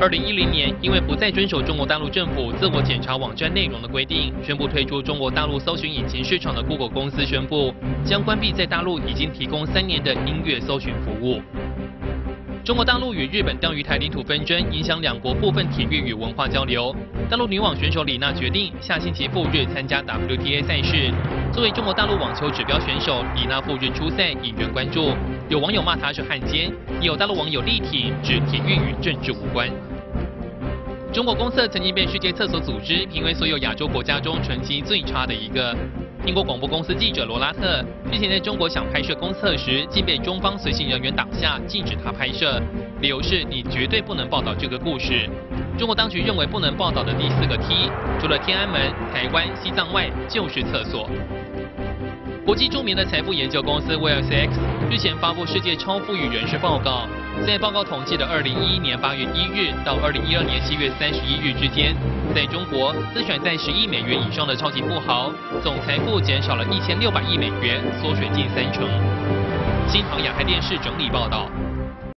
2010年，因为不再遵守中国大陆政府自我检查网站内容的规定，宣布退出中国大陆搜寻引擎市场的 Google 公司宣布，将关闭在大陆已经提供3年的音乐搜寻服务。 中国大陆与日本钓鱼台领土纷争影响两国部分体育与文化交流。大陆女网选手李娜决定下星期赴日参加 WTA 赛事。作为中国大陆网球指标选手，李娜赴日出赛引人关注。有网友骂她是汉奸，也有大陆网友力挺，指体育与政治无关。中国公厕曾经被世界厕所组织评为所有亚洲国家中成绩最差的一个。 英国广播公司记者罗拉特之前在中国想拍摄公厕时，竟被中方随行人员挡下，禁止他拍摄。理由是你绝对不能报道这个故事。中国当局认为不能报道的第4个T，除了天安门、台湾、西藏外，就是厕所。国际著名的财富研究公司威尔 Sachs 日前发布世界超富裕人士报告，在报告统计的2011年8月1日到2012年7月31日之间。 在中国，资产在10亿美元以上的超级富豪总财富减少了1600亿美元，缩水近30%。新唐亚太电视整理报道。